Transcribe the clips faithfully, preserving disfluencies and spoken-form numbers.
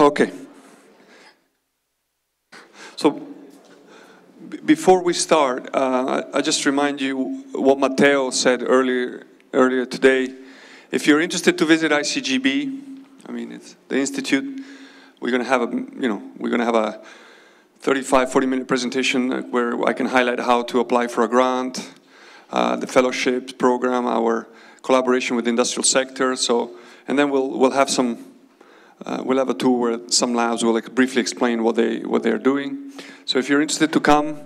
Okay. So before we start, uh, I just remind you what Matteo said earlier earlier today. If you're interested to visit I C G E B, I mean it's the institute. We're going to have a you know we're going to have a thirty-five, forty minute presentation where I can highlight how to apply for a grant, uh, the fellowship program, our collaboration with the industrial sector. So and then we'll we'll have some. Uh, we'll have a tour where some labs will like, briefly explain what they what they're doing. So if you're interested to come,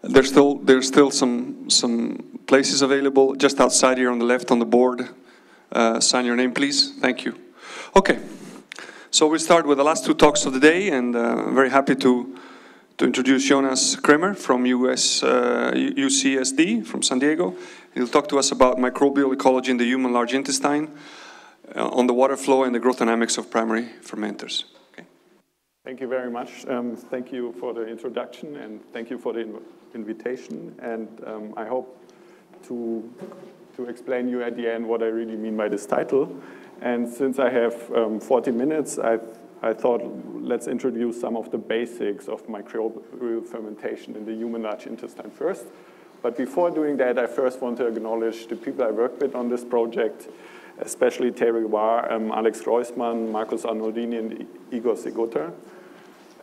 there's still there's still some some places available just outside here on the left on the board. Uh, sign your name, please. Thank you. Okay. So we'll start with the last two talks of the day, and uh, I'm very happy to to introduce Jonas Kremer from U S uh, U C S D from San Diego. He'll talk to us about microbial ecology in the human large intestine, on the water flow and the growth dynamics of primary fermenters. Okay. Thank you very much. Um, thank you for the introduction and thank you for the inv invitation. And um, I hope to, to explain you at the end what I really mean by this title. And since I have um, forty minutes, I, I thought let's introduce some of the basics of microbial fermentation in the human large intestine first. But before doing that, I first want to acknowledge the people I worked with on this project, especially Terry War, um, Alex Roisman, Markus Arnoldini, and Igor Segutter.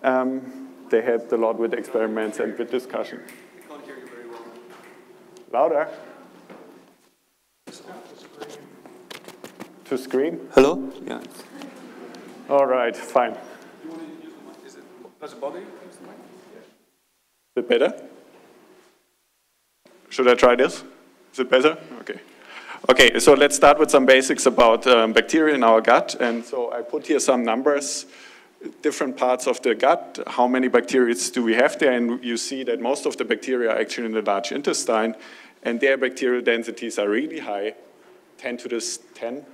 Um, they helped a lot with experiments and with discussion. I can't hear you very well. Louder. To scream? Hello? Yeah. All right, fine. You want to use the mic? Is it, does the body use the mic? Yeah. Is it better? Should I try this? Is it better? Okay. Okay, so let's start with some basics about um, bacteria in our gut. And so I put here some numbers, different parts of the gut, how many bacteria do we have there, and you see that most of the bacteria are actually in the large intestine, and their bacterial densities are really high, ten to this ten.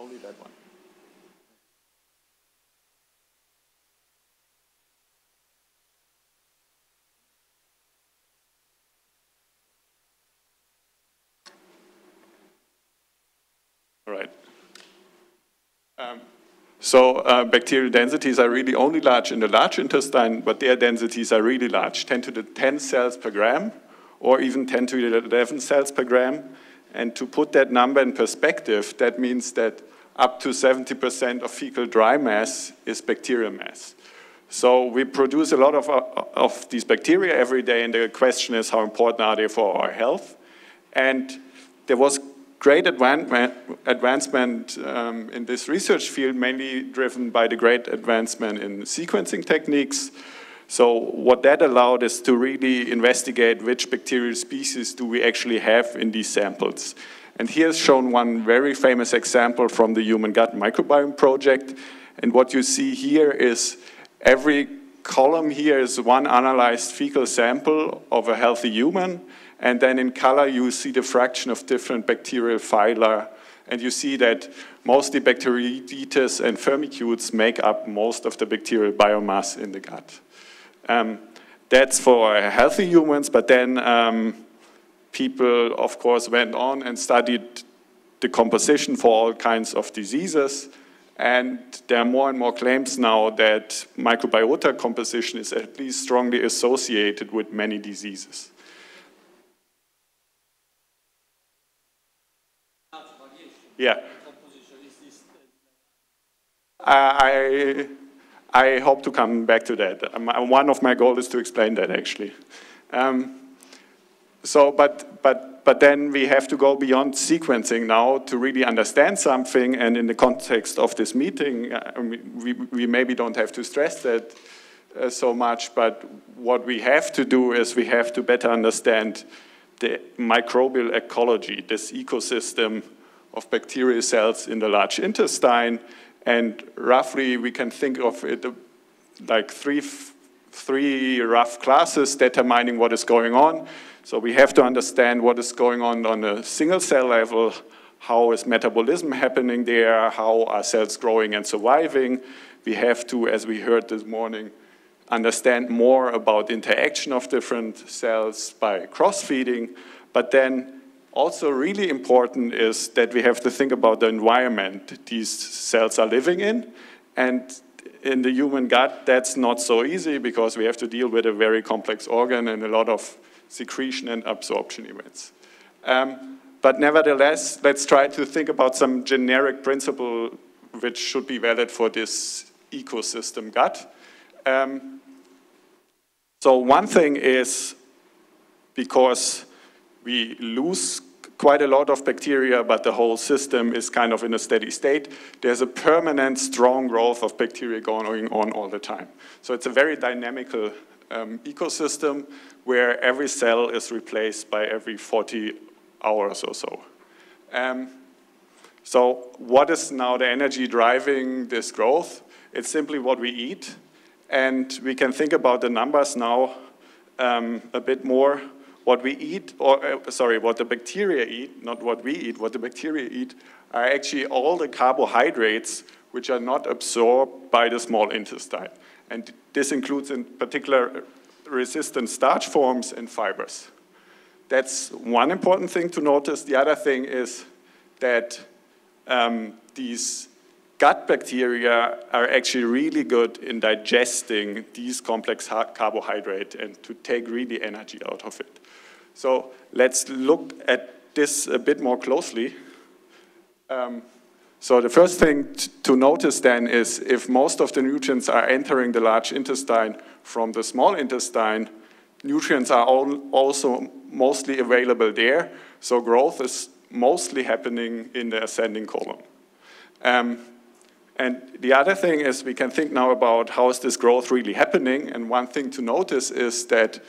Only that one. Right. Um, so uh, bacterial densities are really only large in the large intestine, but their densities are really large, ten to the ten cells per gram, or even ten to the eleven cells per gram. And to put that number in perspective, that means that up to seventy percent of fecal dry mass is bacterial mass. So we produce a lot of, of these bacteria every day, and the question is how important are they for our health? And there was great advancement um, in this research field, mainly driven by the great advancement in sequencing techniques. So what that allowed is to really investigate which bacterial species do we actually have in these samples. And here's shown one very famous example from the Human Gut Microbiome Project. And what you see here is every column here is one analyzed fecal sample of a healthy human. And then in color, you see the fraction of different bacterial phyla. And you see that mostly bacteroidetes and firmicutes make up most of the bacterial biomass in the gut. Um, that's for healthy humans, but then um, people, of course, went on and studied the composition for all kinds of diseases. And there are more and more claims now that microbiota composition is at least strongly associated with many diseases. Yeah, I, I hope to come back to that. One of my goals is to explain that actually. Um, so, but, but, but then we have to go beyond sequencing now to really understand something, and in the context of this meeting, we, we maybe don't have to stress that uh, so much, but what we have to do is we have to better understand the microbial ecology, this ecosystem of bacterial cells in the large intestine, and roughly we can think of it like three, three rough classes determining what is going on. So we have to understand what is going on on a single cell level, how is metabolism happening there, how are cells growing and surviving. We have to, as we heard this morning, understand more about interaction of different cells by cross-feeding, But then also really important is that we have to think about the environment these cells are living in. And in the human gut, that's not so easy because we have to deal with a very complex organ and a lot of secretion and absorption events. Um, but nevertheless, let's try to think about some generic principle which should be valid for this ecosystem gut. Um, so one thing is, because we lose quite a lot of bacteria, but the whole system is kind of in a steady state, there's a permanent strong growth of bacteria going on all the time. So it's a very dynamical um, ecosystem where every cell is replaced by every forty hours or so. Um, so what is now the energy driving this growth? It's simply what we eat. And we can think about the numbers now um, a bit more. What we eat, or uh, sorry, what the bacteria eat, not what we eat, what the bacteria eat, are actually all the carbohydrates which are not absorbed by the small intestine. And this includes in particular resistant starch forms and fibers. That's one important thing to notice. The other thing is that um, these gut bacteria are actually really good in digesting these complex carbohydrates and to take really energy out of it. So let's look at this a bit more closely. Um, so the first thing to notice then is if most of the nutrients are entering the large intestine from the small intestine, nutrients are also mostly available there, so growth is mostly happening in the ascending column. Um, and the other thing is we can think now about how is this growth really happening, and one thing to notice is that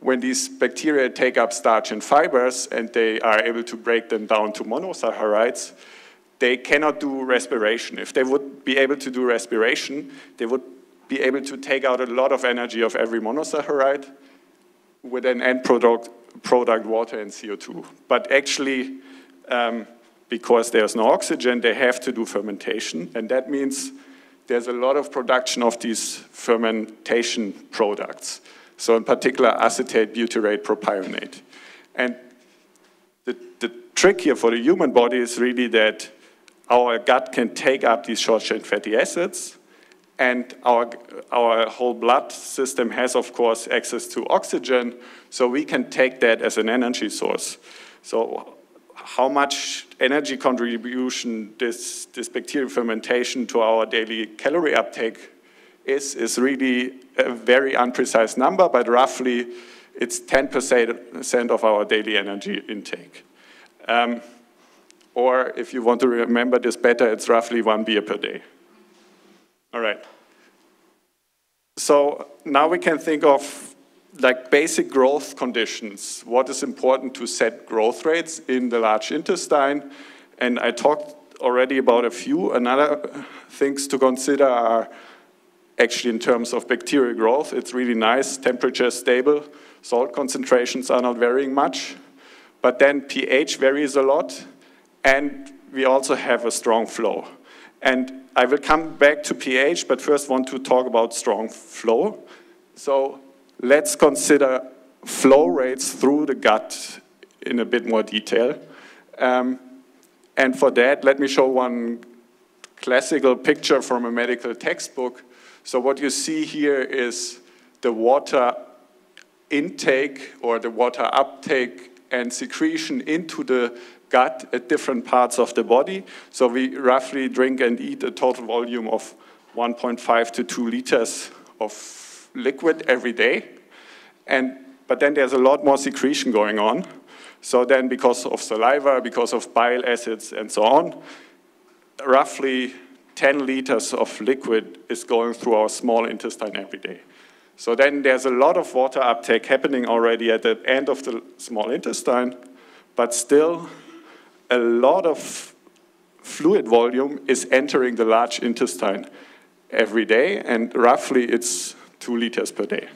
when these bacteria take up starch and fibers and they are able to break them down to monosaccharides, they cannot do respiration. If they would be able to do respiration, they would be able to take out a lot of energy of every monosaccharide with an end product, product water and C O two. But actually, um, because there's no oxygen, they have to do fermentation. And that means there's a lot of production of these fermentation products. So in particular, acetate, butyrate, propionate. And the, the trick here for the human body is really that our gut can take up these short-chain fatty acids. And our, our whole blood system has, of course, access to oxygen, so we can take that as an energy source. So how much energy contribution this, this bacterial fermentation to our daily calorie uptake is, is really a very imprecise number, but roughly it's ten percent of our daily energy intake. Um, or if you want to remember this better, it's roughly one beer per day. All right, so now we can think of like basic growth conditions. What is important to set growth rates in the large intestine? And I talked already about a few. Another things to consider are actually in terms of bacterial growth. It's really nice, temperature is stable, salt concentrations are not varying much, but then pH varies a lot, and we also have a strong flow. And I will come back to pH, but first want to talk about strong flow. So let's consider flow rates through the gut in a bit more detail. Um, and for that, let me show one classical picture from a medical textbook. So what you see here is the water intake or the water uptake and secretion into the gut at different parts of the body. So we roughly drink and eat a total volume of one point five to two liters of liquid every day. And, but then there's a lot more secretion going on. So then because of saliva, because of bile acids and so on, roughly ten liters of liquid is going through our small intestine every day. So then there's a lot of water uptake happening already at the end of the small intestine, but still a lot of fluid volume is entering the large intestine every day, and roughly it's two liters per day.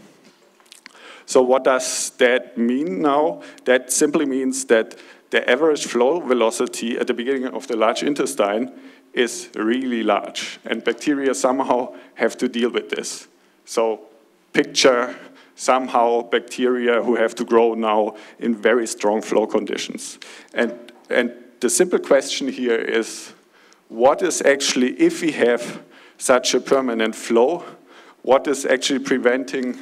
So what does that mean now? That simply means that the average flow velocity at the beginning of the large intestine is really large, and bacteria somehow have to deal with this. So picture somehow bacteria who have to grow now in very strong flow conditions. And, and the simple question here is, what is actually, if we have such a permanent flow, what is actually preventing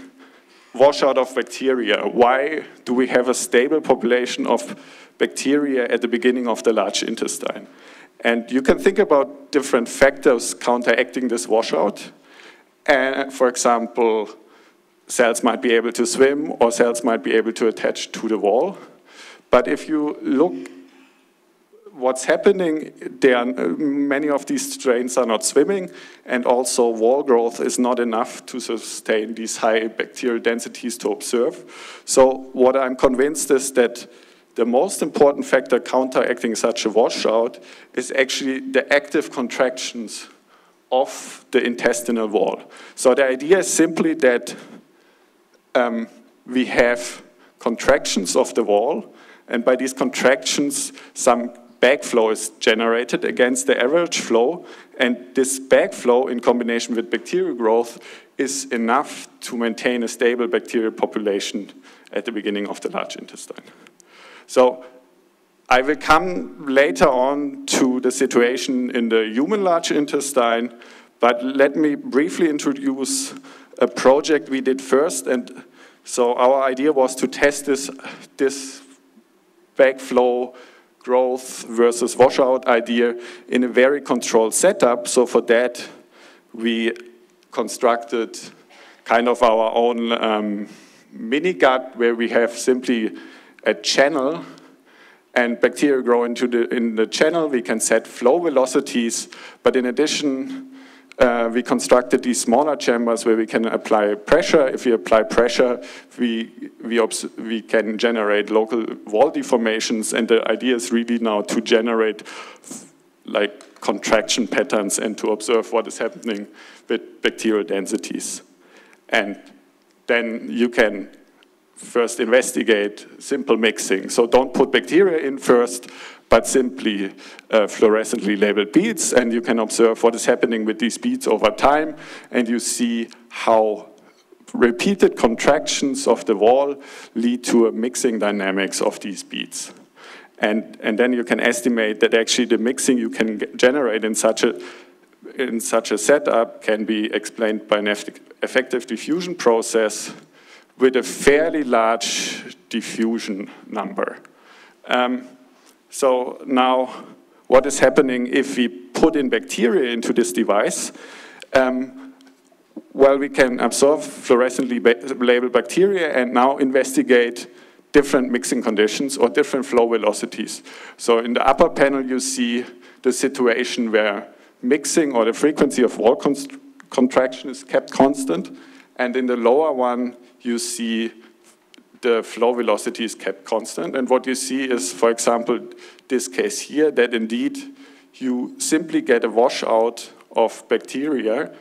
washout of bacteria? Why do we have a stable population of bacteria at the beginning of the large intestine? And you can think about different factors counteracting this washout. And for example, cells might be able to swim, or cells might be able to attach to the wall. But if you look what's happening, there are, many of these strains are not swimming, and also wall growth is not enough to sustain these high bacterial densities to observe. So what I'm convinced is that the most important factor counteracting such a washout is actually the active contractions of the intestinal wall. So the idea is simply that um, we have contractions of the wall, and by these contractions, some backflow is generated against the average flow, and this backflow in combination with bacterial growth is enough to maintain a stable bacterial population at the beginning of the large intestine. So I will come later on to the situation in the human large intestine, but let me briefly introduce a project we did first. And so our idea was to test this, this backflow growth versus washout idea in a very controlled setup. So for that, we constructed kind of our own um, mini gut, where we have simply a channel, and bacteria grow into the, in the channel. We can set flow velocities, but in addition, uh, we constructed these smaller chambers where we can apply pressure. If we apply pressure, we, we, we can generate local wall deformations, and the idea is really now to generate like contraction patterns and to observe what is happening with bacterial densities. And then you can first investigate simple mixing. So don't put bacteria in first, but simply uh, fluorescently labeled beads, and you can observe what is happening with these beads over time, and you see how repeated contractions of the wall lead to a mixing dynamics of these beads. And, and then you can estimate that actually the mixing you can generate in such a, in such a setup can be explained by an effective diffusion process with a fairly large diffusion number. Um, so now, what is happening if we put in bacteria into this device? Um, well, we can absorb fluorescently labeled bacteria and now investigate different mixing conditions or different flow velocities. So in the upper panel, you see the situation where mixing or the frequency of wall contraction is kept constant, and in the lower one, you see the flow velocity is kept constant. And what you see is, for example, this case here, that indeed you simply get a washout of bacteria.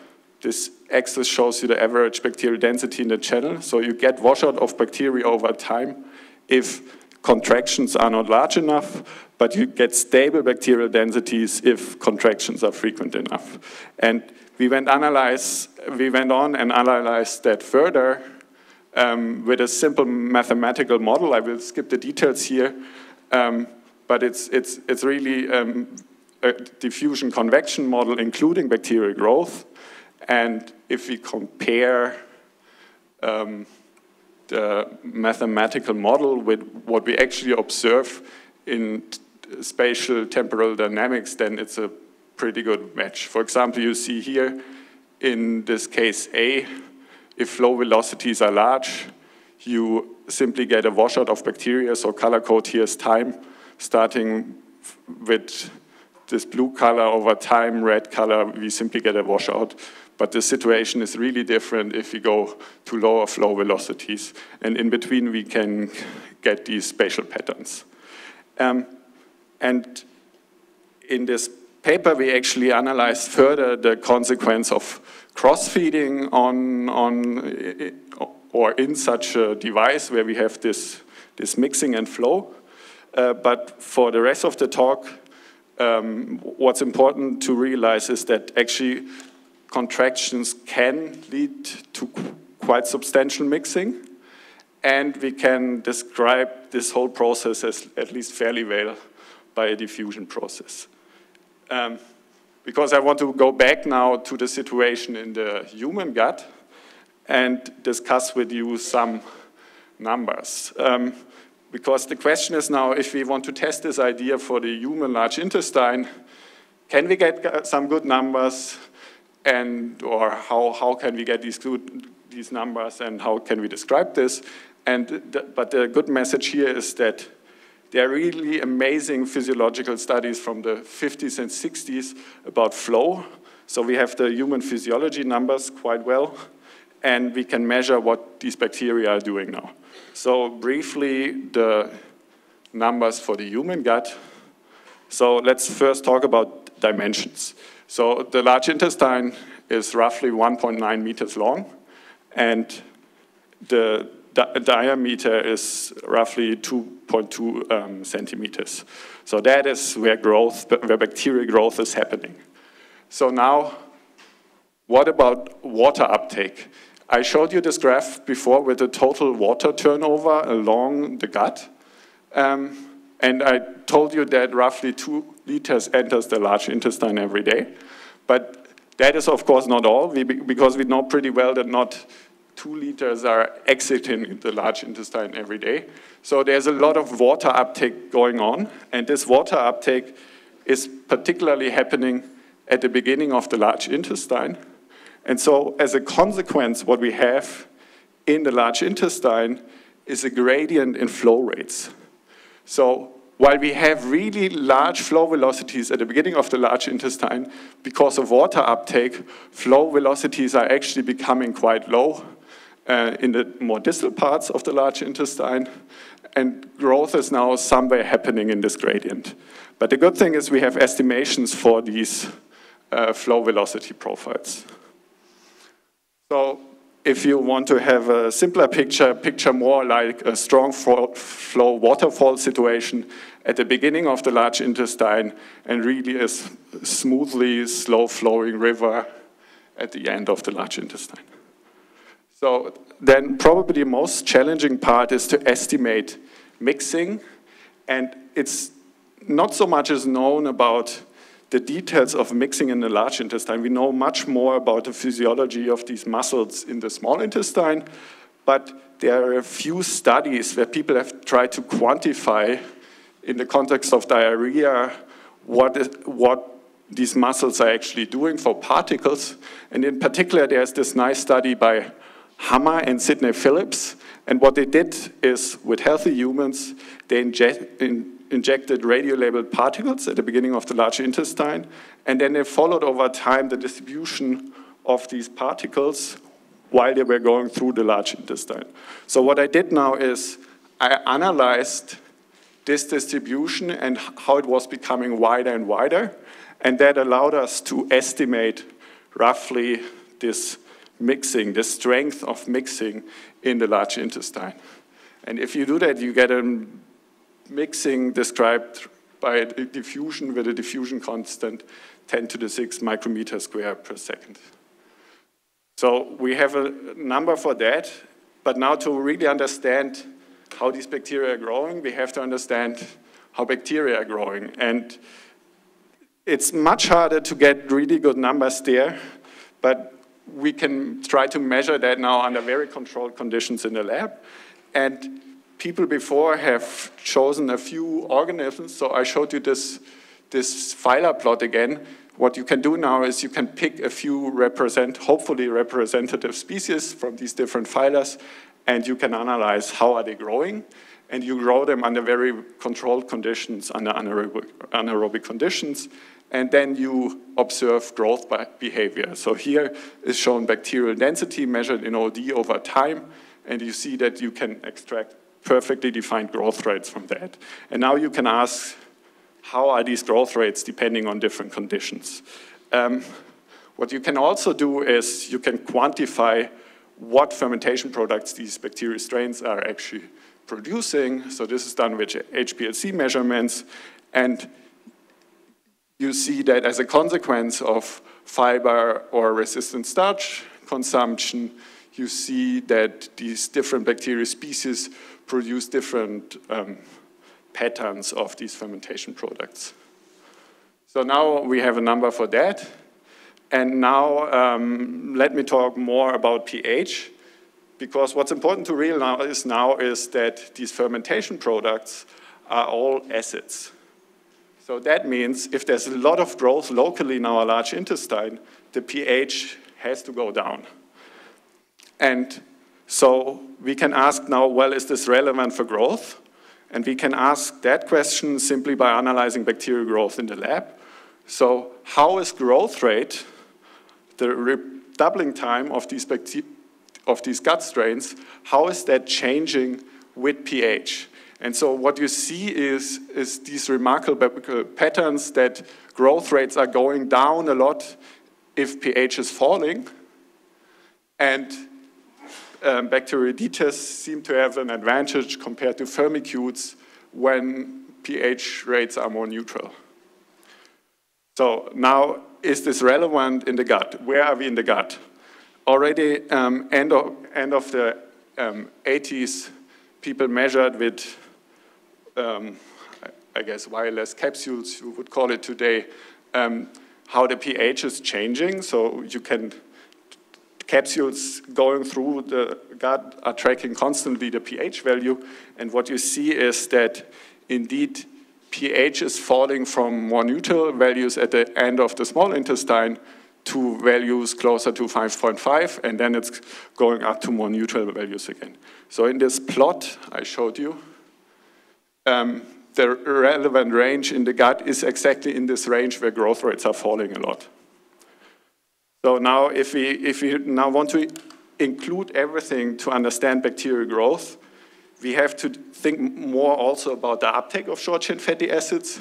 This axis shows you the average bacterial density in the channel. So you get washout of bacteria over time if contractions are not large enough, but you get stable bacterial densities if contractions are frequent enough. And we went, analyze, we went on and analyzed that further Um, with a simple mathematical model. I will skip the details here, um, but it's, it's, it's really um, a diffusion convection model including bacterial growth. And if we compare um, the mathematical model with what we actually observe in spatial temporal dynamics, then it's a pretty good match. For example, you see here in this case A, if flow velocities are large, you simply get a washout of bacteria. So color code here is time, starting with this blue color over time, red color, we simply get a washout. But the situation is really different if we go to lower flow velocities. And in between, we can get these spatial patterns. Um, and in this paper, we actually analyzed further the consequence of cross-feeding on, on or in such a device where we have this, this mixing and flow. Uh, but for the rest of the talk, um, what's important to realize is that actually contractions can lead to quite substantial mixing. and we can describe this whole process as at least fairly well by a diffusion process. Um, because I want to go back now to the situation in the human gut and discuss with you some numbers. Um, because the question is now, if we want to test this idea for the human large intestine, can we get some good numbers, and or how, how can we get these good these numbers, and how can we describe this? And the, but the good message here is that there are really amazing physiological studies from the fifties and sixties about flow. So we have the human physiology numbers quite well, and we can measure what these bacteria are doing now. So briefly, the numbers for the human gut. So let's first talk about dimensions. So the large intestine is roughly one point nine meters long, and the di- diameter is roughly two point two um, centimeters. So that is where growth, where bacterial growth is happening. So now, what about water uptake? I showed you this graph before with the total water turnover along the gut. Um, And I told you that roughly two liters enters the large intestine every day. But that is, of course, not all, we, because we know pretty well that not two liters are exiting the large intestine every day. So there's a lot of water uptake going on. And this water uptake is particularly happening at the beginning of the large intestine. And so as a consequence, what we have in the large intestine is a gradient in flow rates. So while we have really large flow velocities at the beginning of the large intestine, because of water uptake, flow velocities are actually becoming quite low uh, in the more distal parts of the large intestine, and growth is now somewhere happening in this gradient. But the good thing is we have estimations for these uh, flow velocity profiles. So if you want to have a simpler picture, picture more like a strong flow waterfall situation at the beginning of the large intestine and really a smoothly slow flowing river at the end of the large intestine. So then probably the most challenging part is to estimate mixing, and it's not so much as known about the details of mixing in the large intestine. We know much more about the physiology of these muscles in the small intestine, but there are a few studies where people have tried to quantify, in the context of diarrhea, what, is, what these muscles are actually doing for particles. And in particular, there's this nice study by Hammer and Sidney Phillips, and what they did is, with healthy humans, they inject, in, injected radio-labeled particles at the beginning of the large intestine, and then they followed over time the distribution of these particles while they were going through the large intestine. So what I did now is I analyzed this distribution and how it was becoming wider and wider, and that allowed us to estimate roughly this mixing, the strength of mixing in the large intestine. And if you do that, you get a mixing described by diffusion with a diffusion constant ten to the sixth micrometer square per second. So we have a number for that, but now to really understand how these bacteria are growing, we have to understand how bacteria are growing. And it's much harder to get really good numbers there, but we can try to measure that now under very controlled conditions in the lab. And people before have chosen a few organisms, so I showed you this, this phyla plot again. What you can do now is you can pick a few represent, hopefully representative species from these different phyla, and you can analyze how are they growing, and you grow them under very controlled conditions, under anaerobic, anaerobic conditions, and then you observe growth by behavior. So here is shown bacterial density measured in O D over time, and you see that you can extract perfectly defined growth rates from that. And now you can ask, how are these growth rates depending on different conditions? Um, what you can also do is you can quantify what fermentation products these bacterial strains are actually producing. So this is done with H P L C measurements. And you see that as a consequence of fiber or resistant starch consumption, you see that these different bacteria species produce different um, patterns of these fermentation products. So now we have a number for that. And now um, let me talk more about pH, because what's important to realize now is that these fermentation products are all acids. So that means if there's a lot of growth locally in our large intestine, the pH has to go down. And so we can ask now, well, is this relevant for growth? And we can ask that question simply by analyzing bacterial growth in the lab. So how is growth rate, the redoubling time of these, of these gut strains, how is that changing with pH? And so what you see is, is these remarkable patterns that growth rates are going down a lot if pH is falling, and um, bacteroidetes seem to have an advantage compared to firmicutes when pH rates are more neutral. So now, is this relevant in the gut? Where are we in the gut? Already um, end, of, end of the um, eighties, people measured with, um, I guess, wireless capsules, you would call it today, um, how the pH is changing. So you can, capsules going through the gut are tracking constantly the pH value. And what you see is that, indeed, pH is falling from more neutral values at the end of the small intestine to values closer to five point five, and then it's going up to more neutral values again. So in this plot I showed you, um, the relevant range in the gut is exactly in this range where growth rates are falling a lot. So now if we, if we now want to include everything to understand bacterial growth, we have to think more also about the uptake of short-chain fatty acids,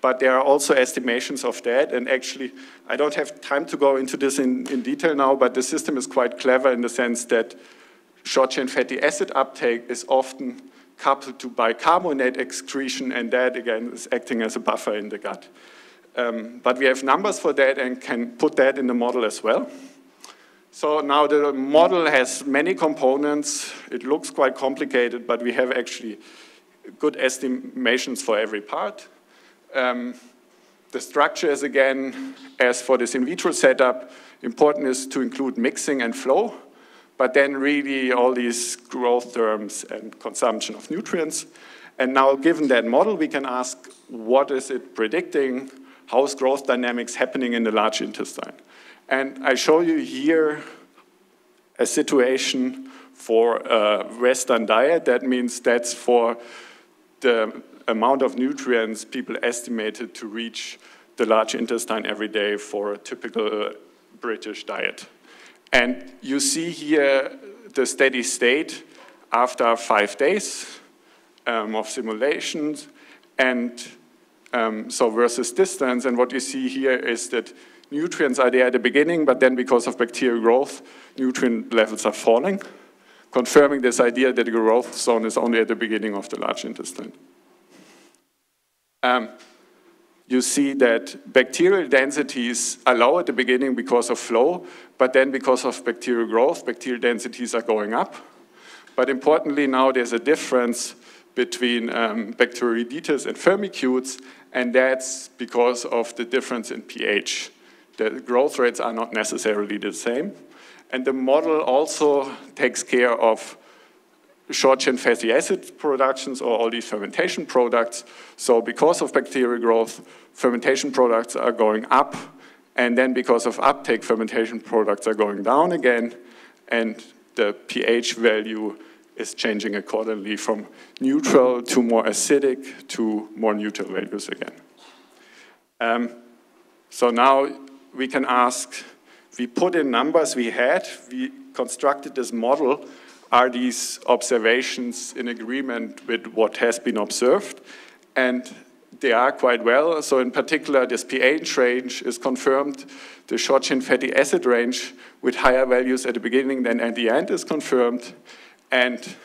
but there are also estimations of that. And actually, I don't have time to go into this in, in detail now, but the system is quite clever in the sense that short-chain fatty acid uptake is often coupled to bicarbonate excretion, and that, again, is acting as a buffer in the gut. Um, but we have numbers for that and can put that in the model as well. So now the model has many components. It looks quite complicated, but we have actually good estimations for every part. Um, the structure is, again, as for this in vitro setup, important is to include mixing and flow, but then really all these growth terms and consumption of nutrients. And now given that model, we can ask, what is it predicting? How is growth dynamics happening in the large intestine? And I show you here a situation for a Western diet. That means that's for the amount of nutrients people estimated to reach the large intestine every day for a typical British diet. And you see here the steady state after five days um, of simulations, and um, so versus distance. And what you see here is that nutrients are there at the beginning, but then because of bacterial growth, nutrient levels are falling, confirming this idea that the growth zone is only at the beginning of the large intestine. Um, you see that bacterial densities are low at the beginning because of flow, but then because of bacterial growth, bacterial densities are going up. But importantly now, there's a difference between um, bacteroidetes and firmicutes, and that's because of the difference in pH. The growth rates are not necessarily the same. And the model also takes care of short-chain fatty acid productions or all these fermentation products. So because of bacterial growth, fermentation products are going up. And then because of uptake, fermentation products are going down again. And the pH value is changing accordingly from neutral to more acidic to more neutral values again. Um, so now, we can ask, we put in numbers we had, we constructed this model, are these observations in agreement with what has been observed? And they are quite well. So in particular, this pH range is confirmed, the short-chain fatty acid range with higher values at the beginning than at the end is confirmed, and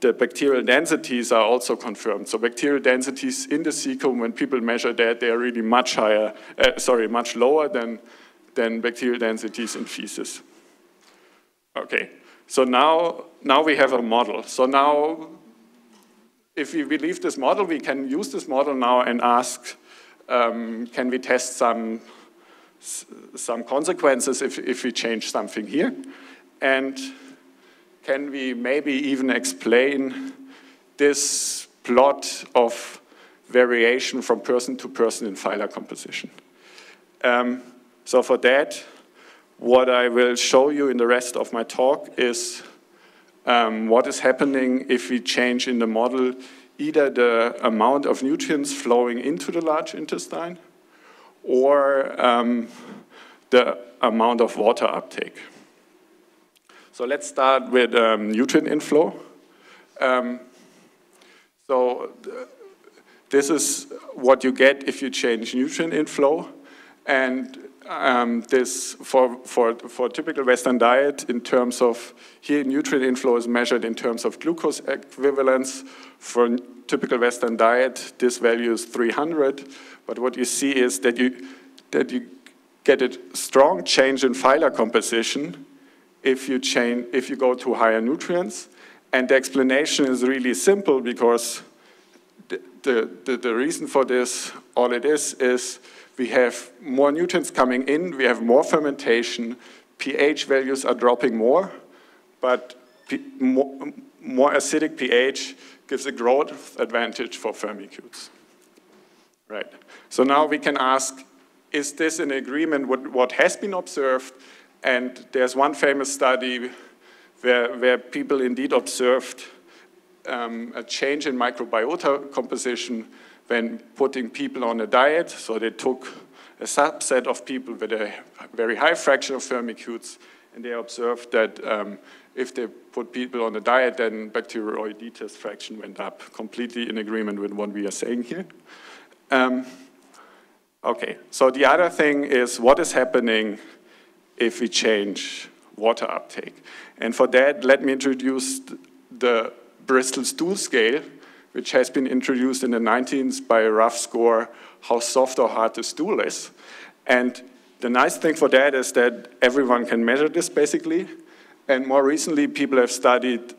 the bacterial densities are also confirmed. So bacterial densities in the cecum, when people measure that, they are really much higher, uh, sorry, much lower than, than bacterial densities in feces. Okay, so now, now we have a model. So now, if we believe this model, we can use this model now and ask, um, can we test some, some consequences if, if we change something here? And can we maybe even explain this plot of variation from person to person in phyla composition? Um, so for that, what I will show you in the rest of my talk is um, what is happening if we change in the model either the amount of nutrients flowing into the large intestine or um, the amount of water uptake. So let's start with um, nutrient inflow. Um, so th this is what you get if you change nutrient inflow. And Um, this for, for, for typical Western diet in terms of, here nutrient inflow is measured in terms of glucose equivalence. For typical Western diet, this value is three hundred, but what you see is that you, that you get a strong change in phyla composition if you, change, if you go to higher nutrients. And the explanation is really simple because the, the, the, the reason for this, all it is, is we have more nutrients coming in, we have more fermentation, pH values are dropping more, but P more, more acidic pH gives a growth advantage for firmicutes. Right, so now we can ask, is this in agreement with what has been observed? And there's one famous study where, where people indeed observed um, a change in microbiota composition when putting people on a diet. So they took a subset of people with a very high fraction of firmicutes, and they observed that um, if they put people on a diet, then bacteroidetes fraction went up, completely in agreement with what we are saying here. Um, okay, so the other thing is what is happening if we change water uptake. And for that, let me introduce the Bristol stool scale, which has been introduced in the nineties by a rough score, how soft or hard the stool is. And the nice thing for that is that everyone can measure this, basically. And more recently, people have studied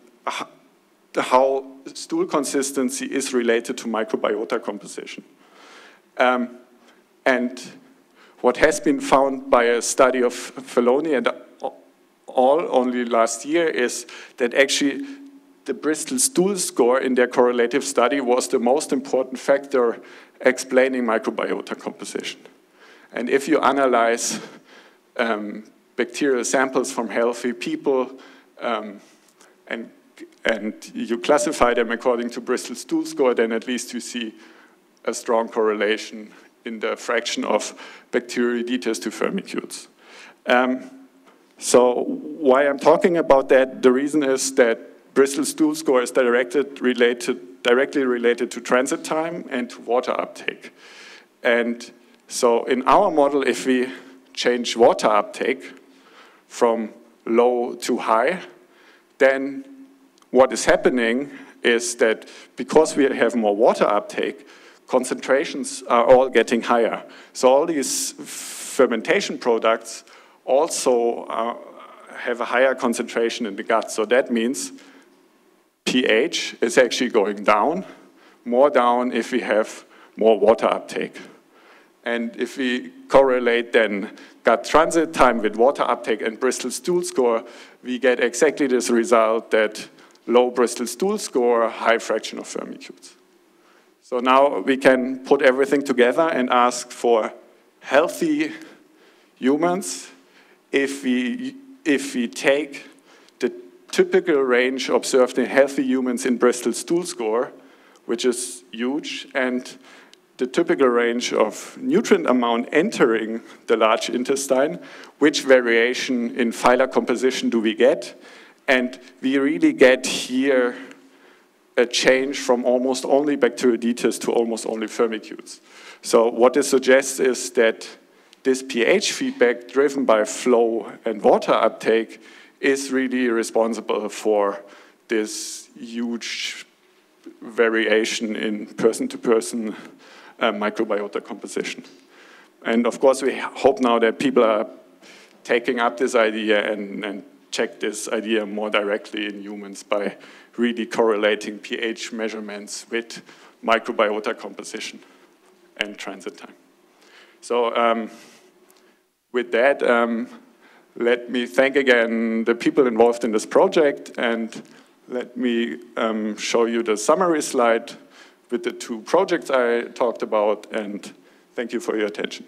how stool consistency is related to microbiota composition. Um, and what has been found by a study of Feloni and all only last year is that actually the Bristol stool score in their correlative study was the most important factor explaining microbiota composition. And if you analyze um, bacterial samples from healthy people um, and, and you classify them according to Bristol stool score, then at least you see a strong correlation in the fraction of bacteroidetes to firmicutes. Um, so why I'm talking about that, the reason is that Bristol stool score is directed, related, directly related to transit time and to water uptake. And so in our model, if we change water uptake from low to high, then what is happening is that because we have more water uptake, concentrations are all getting higher. So all these fermentation products also are, have a higher concentration in the gut. So that means pH is actually going down, more down if we have more water uptake. And if we correlate then gut transit time with water uptake and Bristol stool score, we get exactly this result that low Bristol stool score, high fraction of firmicutes. So now we can put everything together and ask for healthy humans if we, if we take typical range observed in healthy humans in Bristol stool score, which is huge, and the typical range of nutrient amount entering the large intestine, which variation in phyla composition do we get? And we really get here a change from almost only bacteroidetes to almost only firmicutes. So what this suggests is that this pH feedback driven by flow and water uptake is really responsible for this huge variation in person-to-person uh, microbiota composition. And of course, we hope now that people are taking up this idea and, and check this idea more directly in humans by really correlating pH measurements with microbiota composition and transit time. So um, with that, um, let me thank again the people involved in this project, and let me um, show you the summary slide with the two projects I talked about, and thank you for your attention.